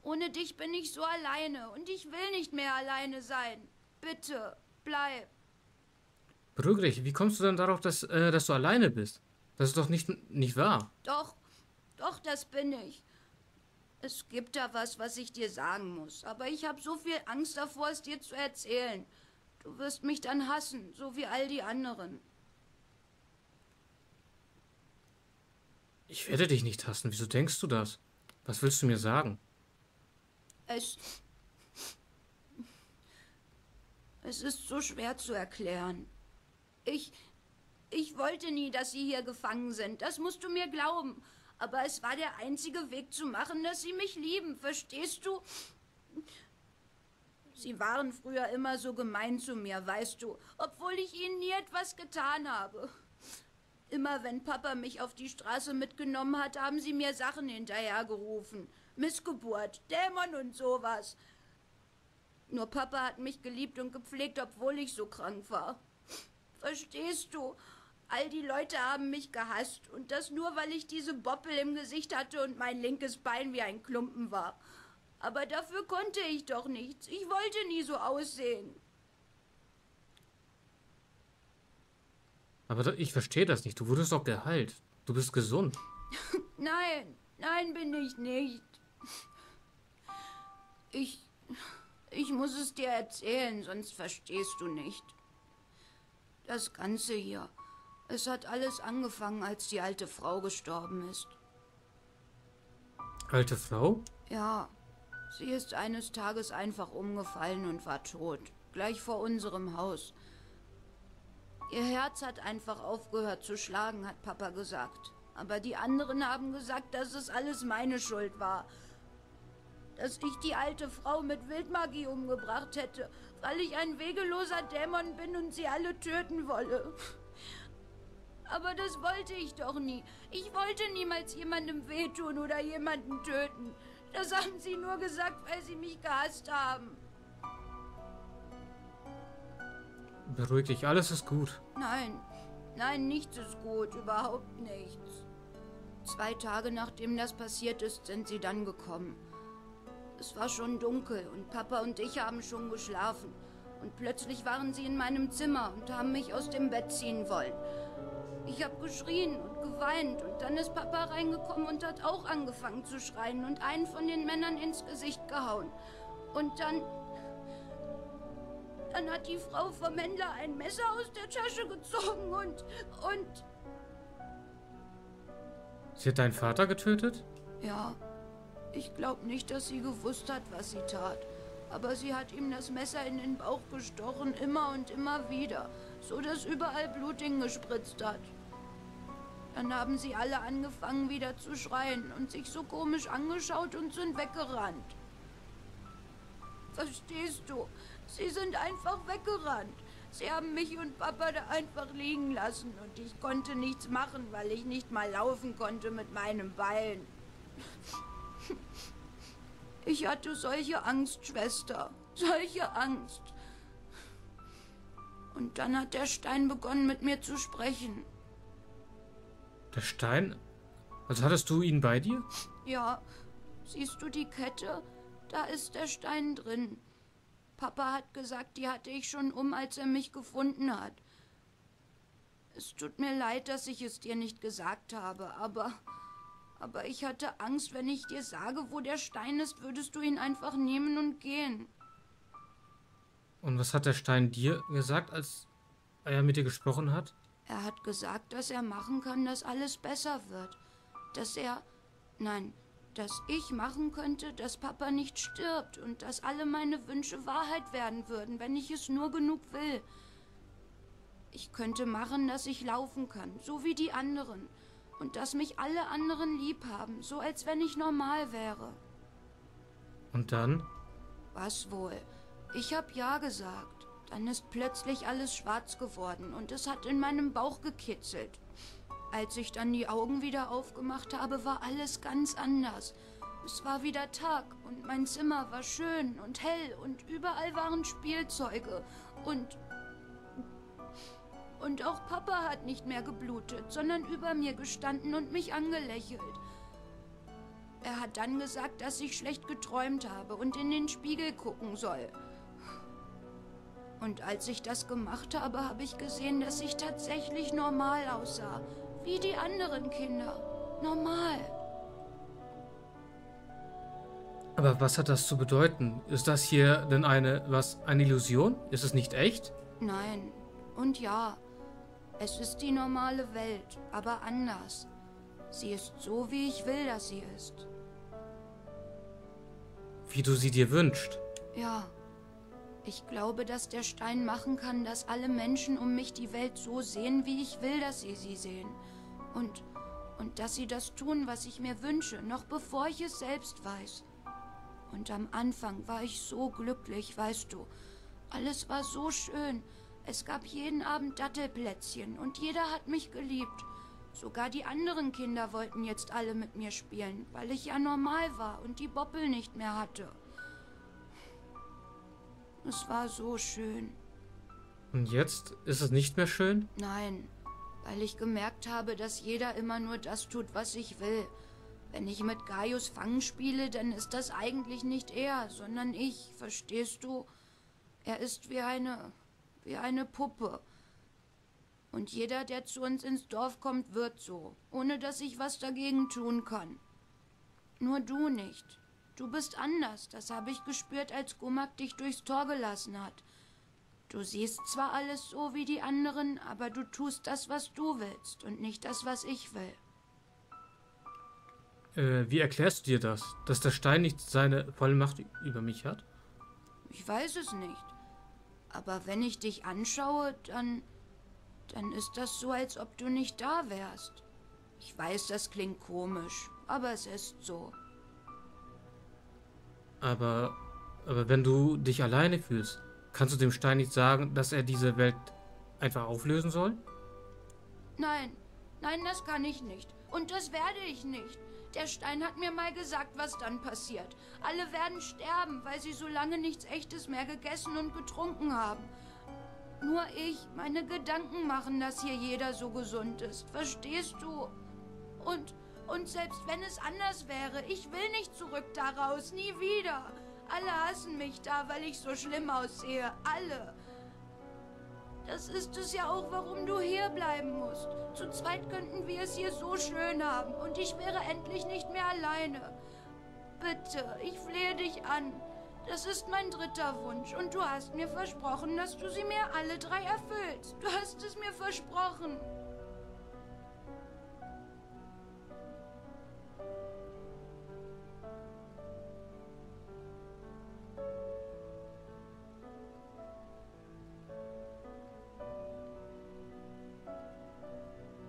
Ohne dich bin ich so alleine und ich will nicht mehr alleine sein. Bitte, bleib. Brügrig, wie kommst du dann darauf, dass du alleine bist? Das ist doch nicht wahr. Doch, das bin ich. Es gibt da was ich dir sagen muss. Aber ich habe so viel Angst davor, es dir zu erzählen. Du wirst mich dann hassen, so wie all die anderen. Ich werde dich nicht hassen. Wieso denkst du das? Was willst du mir sagen? Es ist so schwer zu erklären. Ich wollte nie, dass sie hier gefangen sind. Das musst du mir glauben. Aber es war der einzige Weg zu machen, dass sie mich lieben. Verstehst du? Sie waren früher immer so gemein zu mir, weißt du, obwohl ich ihnen nie etwas getan habe. Immer wenn Papa mich auf die Straße mitgenommen hat, haben sie mir Sachen hinterhergerufen. Missgeburt, Dämon und sowas. Nur Papa hat mich geliebt und gepflegt, obwohl ich so krank war. Verstehst du? All die Leute haben mich gehasst. Und das nur, weil ich diese Boppel im Gesicht hatte und mein linkes Bein wie ein Klumpen war. Aber dafür konnte ich doch nichts. Ich wollte nie so aussehen. Aber ich verstehe das nicht. Du wurdest doch geheilt. Du bist gesund. Nein, nein bin ich nicht. Ich muss es dir erzählen, sonst verstehst du nicht. Das Ganze hier. Es hat alles angefangen, als die alte Frau gestorben ist. Alte Frau? Ja. Sie ist eines Tages einfach umgefallen und war tot. Gleich vor unserem Haus. Ihr Herz hat einfach aufgehört zu schlagen, hat Papa gesagt. Aber die anderen haben gesagt, dass es alles meine Schuld war. Dass ich die alte Frau mit Wildmagie umgebracht hätte, weil ich ein wegeloser Dämon bin und sie alle töten wolle. Aber das wollte ich doch nie. Ich wollte niemals jemandem wehtun oder jemanden töten. Das haben sie nur gesagt, weil sie mich gehasst haben. Beruhig dich, alles ist gut. Nein, nein, nichts ist gut, überhaupt nichts. 2 Tage nachdem das passiert ist, sind sie dann gekommen. Es war schon dunkel und Papa und ich haben schon geschlafen. Und plötzlich waren sie in meinem Zimmer und haben mich aus dem Bett ziehen wollen. Ich habe geschrien und geweint und dann ist Papa reingekommen und hat auch angefangen zu schreien und einen von den Männern ins Gesicht gehauen. Und dann hat die Frau vom Händler ein Messer aus der Tasche gezogen und... Sie hat deinen Vater getötet? Ja. Ich glaube nicht, dass sie gewusst hat, was sie tat. Aber sie hat ihm das Messer in den Bauch gestochen, immer und immer wieder. So, dass überall Blut hingespritzt hat. Dann haben sie alle angefangen, wieder zu schreien und sich so komisch angeschaut und sind weggerannt. Verstehst du? Sie sind einfach weggerannt. Sie haben mich und Papa da einfach liegen lassen und ich konnte nichts machen, weil ich nicht mal laufen konnte mit meinem Bein. Ich hatte solche Angst, Schwester. Solche Angst. Und dann hat der Stein begonnen, mit mir zu sprechen. Der Stein? Also hattest du ihn bei dir? Ja. Siehst du die Kette? Da ist der Stein drin. Papa hat gesagt, die hatte ich schon um, als er mich gefunden hat. Es tut mir leid, dass ich es dir nicht gesagt habe, aber ich hatte Angst, wenn ich dir sage, wo der Stein ist, würdest du ihn einfach nehmen und gehen. Und was hat der Stein dir gesagt, als er mit dir gesprochen hat? Er hat gesagt, dass er machen kann, dass alles besser wird. Dass ich machen könnte, dass Papa nicht stirbt und dass alle meine Wünsche Wahrheit werden würden, wenn ich es nur genug will. Ich könnte machen, dass ich laufen kann, so wie die anderen. Und dass mich alle anderen lieb haben, so als wenn ich normal wäre. Und dann? Was wohl? Ich habe ja gesagt. Dann ist plötzlich alles schwarz geworden und es hat in meinem Bauch gekitzelt. Als ich dann die Augen wieder aufgemacht habe, war alles ganz anders. Es war wieder Tag und mein Zimmer war schön und hell und überall waren Spielzeuge und auch Papa hat nicht mehr geblutet, sondern über mir gestanden und mich angelächelt. Er hat dann gesagt, dass ich schlecht geträumt habe und in den Spiegel gucken soll. Und als ich das gemacht habe, habe ich gesehen, dass ich tatsächlich normal aussah. Wie die anderen Kinder. Normal. Aber was hat das zu bedeuten? Ist das hier denn eine Illusion? Ist es nicht echt? Nein. Und ja. Es ist die normale Welt, aber anders. Sie ist so, wie ich will, dass sie ist. Wie du sie dir wünschst. Ja. Ich glaube, dass der Stein machen kann, dass alle Menschen um mich die Welt so sehen, wie ich will, dass sie sie sehen. Und dass sie das tun, was ich mir wünsche, noch bevor ich es selbst weiß. Und am Anfang war ich so glücklich, weißt du. Alles war so schön. Es gab jeden Abend Dattelplätzchen und jeder hat mich geliebt. Sogar die anderen Kinder wollten jetzt alle mit mir spielen, weil ich ja normal war und die Boppel nicht mehr hatte. Es war so schön. Und jetzt ist es nicht mehr schön? Nein, weil ich gemerkt habe, dass jeder immer nur das tut, was ich will. Wenn ich mit Gaius Fang spiele, dann ist das eigentlich nicht er, sondern ich, verstehst du? Er ist wie eine Puppe. Und jeder, der zu uns ins Dorf kommt, wird so, ohne dass ich was dagegen tun kann. Nur du nicht. Du bist anders, das habe ich gespürt, als Gomak dich durchs Tor gelassen hat. Du siehst zwar alles so wie die anderen, aber du tust das, was du willst und nicht das, was ich will. Wie erklärst du dir das? Dass der Stein nicht seine volle Macht über mich hat? Ich weiß es nicht. Aber wenn ich dich anschaue, dann ist das so, als ob du nicht da wärst. Ich weiß, das klingt komisch, aber es ist so. Aber wenn du dich alleine fühlst, kannst du dem Stein nicht sagen, dass er diese Welt einfach auflösen soll? Nein, nein, das kann ich nicht. Und das werde ich nicht. Der Stein hat mir mal gesagt, was dann passiert. Alle werden sterben, weil sie so lange nichts Echtes mehr gegessen und getrunken haben. Nur ich, meine Gedanken machen, dass hier jeder so gesund ist. Verstehst du? Und selbst wenn es anders wäre, ich will nicht zurück daraus, nie wieder. Alle hassen mich da, weil ich so schlimm aussehe. Alle. Das ist es ja auch, warum du hier bleiben musst. Zu zweit könnten wir es hier so schön haben und ich wäre endlich nicht mehr alleine. Bitte, ich flehe dich an. Das ist mein dritter Wunsch und du hast mir versprochen, dass du sie mir alle drei erfüllst. Du hast es mir versprochen.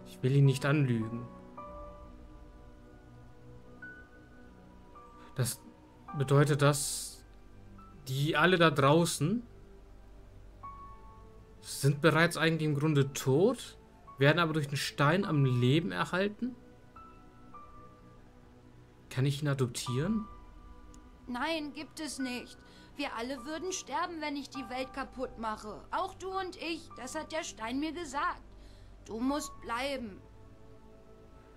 Ich will ihn nicht anlügen. Das bedeutet, dass die alle da draußen sind bereits eigentlich im Grunde tot, werden aber durch den Stein am Leben erhalten. Kann ich ihn adoptieren? Nein, gibt es nicht. Wir alle würden sterben, wenn ich die Welt kaputt mache. Auch du und ich, das hat der Stein mir gesagt. Du musst bleiben.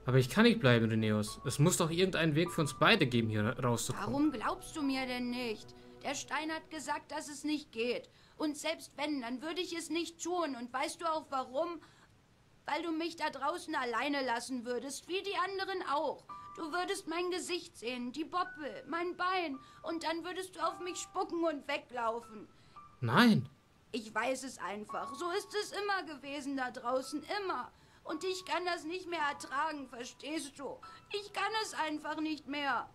Aber ich kann nicht bleiben, Rhynäus. Es muss doch irgendeinen Weg für uns beide geben, hier rauszukommen. Warum glaubst du mir denn nicht? Der Stein hat gesagt, dass es nicht geht. Und selbst wenn, dann würde ich es nicht tun. Und weißt du auch warum? Weil du mich da draußen alleine lassen würdest, wie die anderen auch. Du würdest mein Gesicht sehen, die Boppel, mein Bein. Und dann würdest du auf mich spucken und weglaufen. Nein. Ich weiß es einfach. So ist es immer gewesen da draußen, immer. Und ich kann das nicht mehr ertragen, verstehst du? Ich kann es einfach nicht mehr.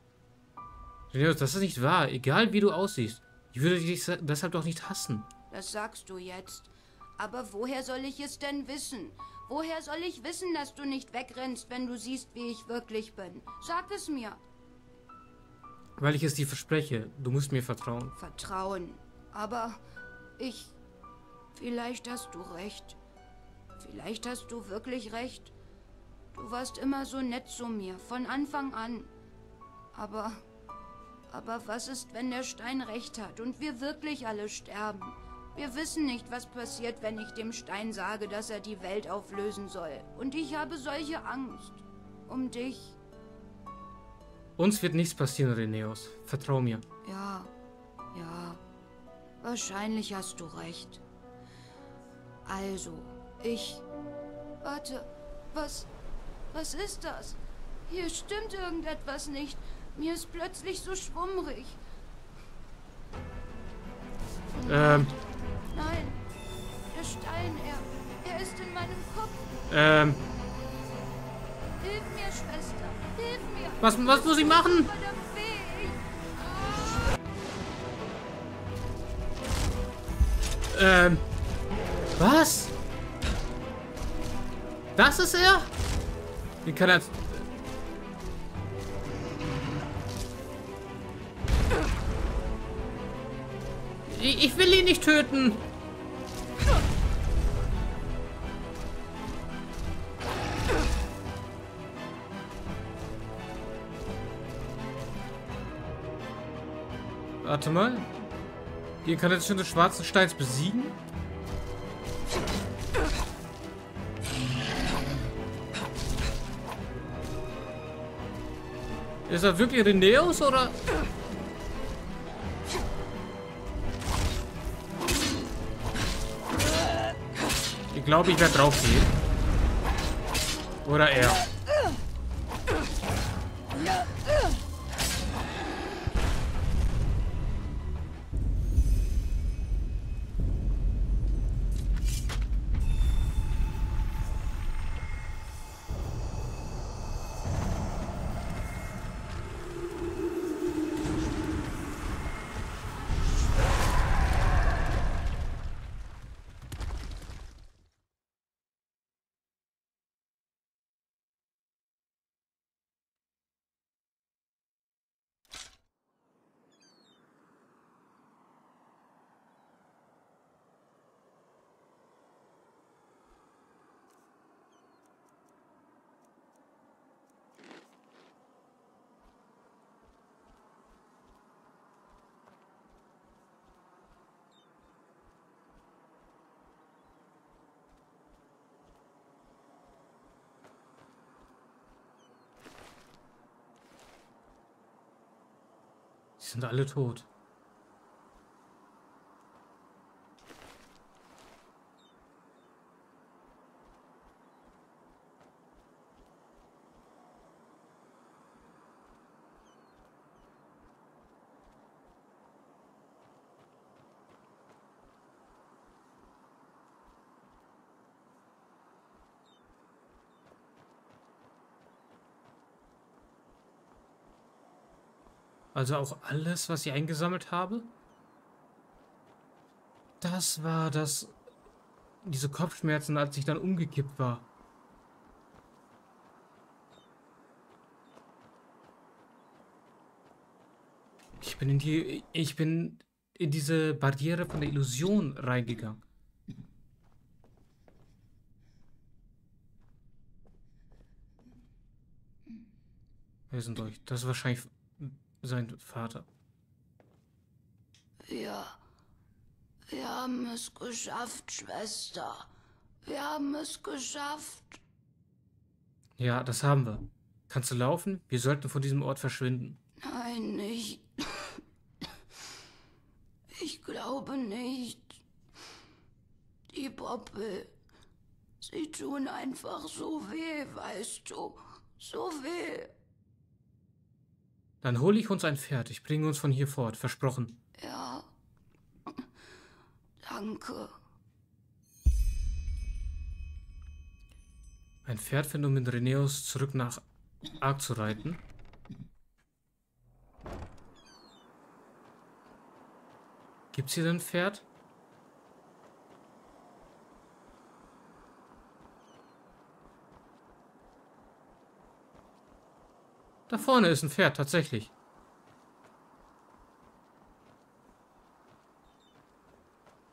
Rhynäus, das ist nicht wahr. Egal wie du aussiehst. Ich würde dich deshalb doch nicht hassen. Das sagst du jetzt. Aber woher soll ich es denn wissen? Woher soll ich wissen, dass du nicht wegrennst, wenn du siehst, wie ich wirklich bin? Sag es mir. Weil ich es dir verspreche. Du musst mir vertrauen. Vertrauen. Aber ich... Vielleicht hast du recht. Vielleicht hast du wirklich recht. Du warst immer so nett zu mir, von Anfang an. Aber was ist, wenn der Stein recht hat und wir wirklich alle sterben? Wir wissen nicht, was passiert, wenn ich dem Stein sage, dass er die Welt auflösen soll. Und ich habe solche Angst. Um dich. Uns wird nichts passieren, Rhynäus. Vertrau mir. Ja, ja. Wahrscheinlich hast du recht. Also, ich... Warte, was ist das? Hier stimmt irgendetwas nicht. Mir ist plötzlich so schwummrig. Nein, der Stein, er ist in meinem Kopf. Hilf mir, Schwester, hilf mir. Was muss ich machen? Was? Das ist er? Wie kann er... Ich will ihn nicht töten. Warte mal. Die Inkarnation des schwarzen Steins besiegen? Ist das wirklich Rhynäus, oder? Ich glaube, ich werde draufgehen. Oder er. Die sind alle tot. Also auch alles, was ich eingesammelt habe. Das war das... Diese Kopfschmerzen, als ich dann umgekippt war. Ich bin in diese Barriere von der Illusion reingegangen. Wir sind durch. Das ist wahrscheinlich... Sein Vater. Wir haben es geschafft, Schwester. Wir haben es geschafft. Ja, das haben wir. Kannst du laufen? Wir sollten von diesem Ort verschwinden. Nein, nicht. Ich glaube nicht. Die Poppel. Sie tun einfach so weh, weißt du. So weh. Dann hole ich uns ein Pferd. Ich bringe uns von hier fort. Versprochen. Ja. Danke. Ein Pferd finden, um mit Rhynäus zurück nach Ark zu reiten. Gibt's hier denn ein Pferd? Da vorne ist ein Pferd, tatsächlich.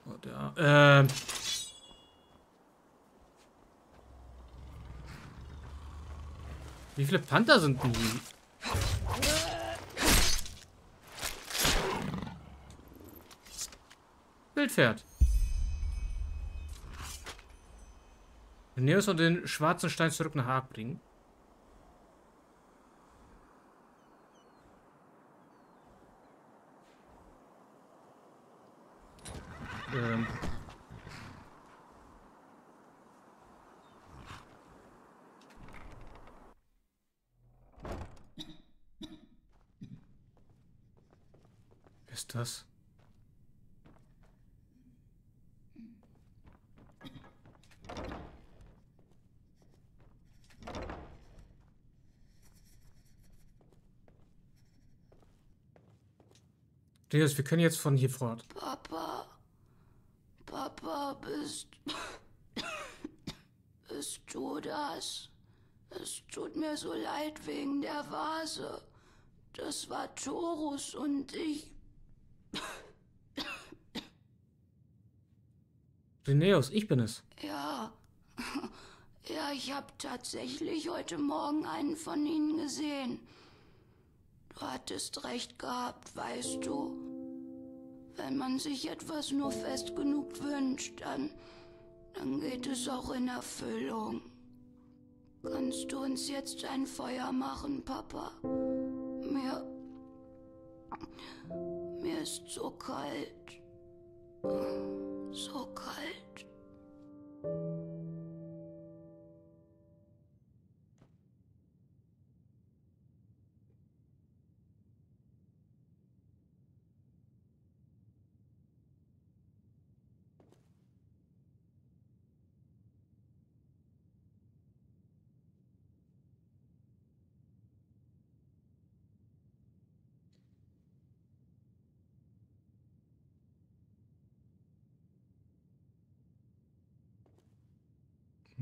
Oh, da. Wie viele Panther sind denn hier? Wildpferd. Rhynäus und den schwarzen Stein zurück nach Ark bringen. Ist das? Rhynäus, wir können jetzt von hier fort. Papa. Papa, bist du das? Es tut mir so leid wegen der Vase. Das war Taurus und ich. Rhynäus, ich bin es. Ja. Ja, ich habe tatsächlich heute Morgen einen von ihnen gesehen. Du hattest recht gehabt, weißt du. Wenn man sich etwas nur fest genug wünscht, dann geht es auch in Erfüllung. Kannst du uns jetzt ein Feuer machen, Papa? Mir ist so kalt. So kalt.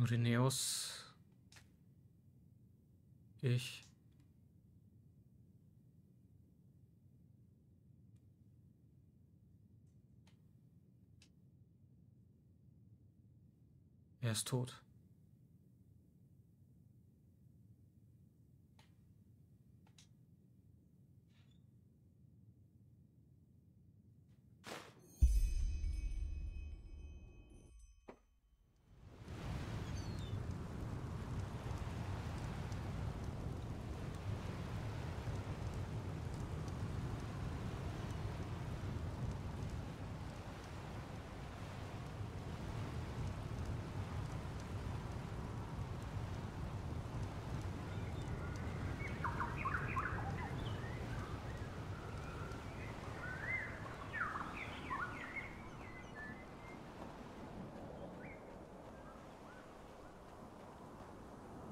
Rhynäus. Ich. Er ist tot.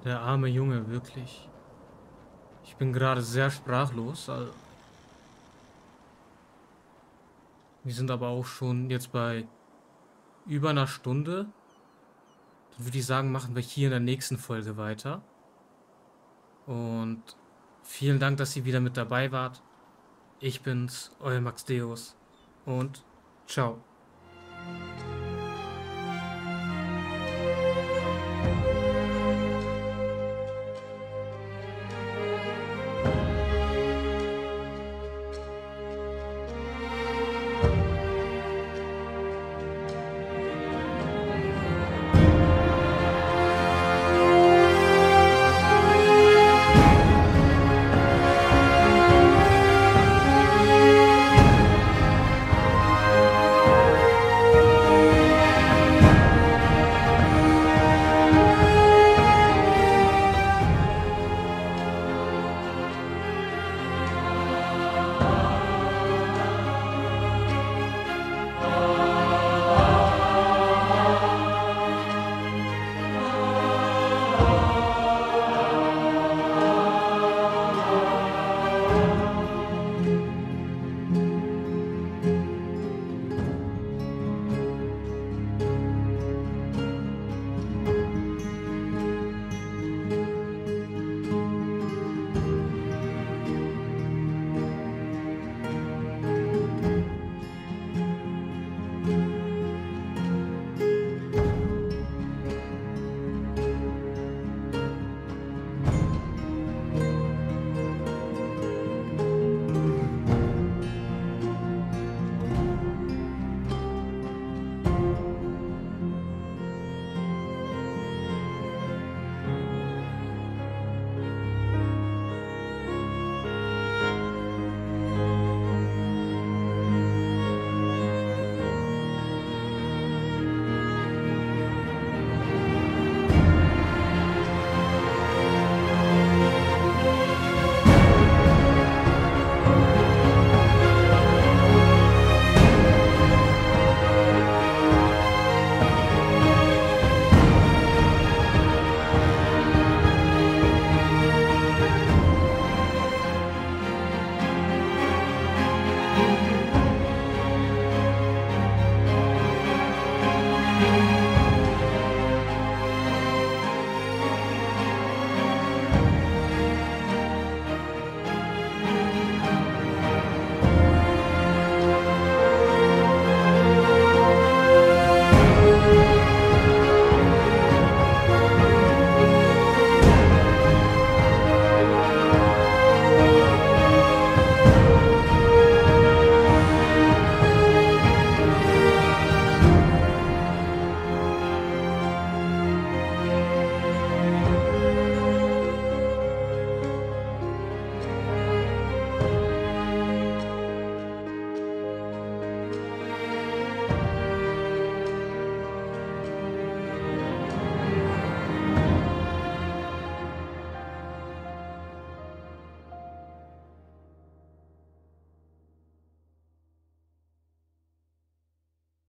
Der arme Junge, wirklich. Ich bin gerade sehr sprachlos. Also wir sind aber auch schon jetzt bei über einer Stunde. Dann würde ich sagen, machen wir hier in der nächsten Folge weiter. Und vielen Dank, dass ihr wieder mit dabei wart. Ich bin's, euer Max Deus. Und ciao.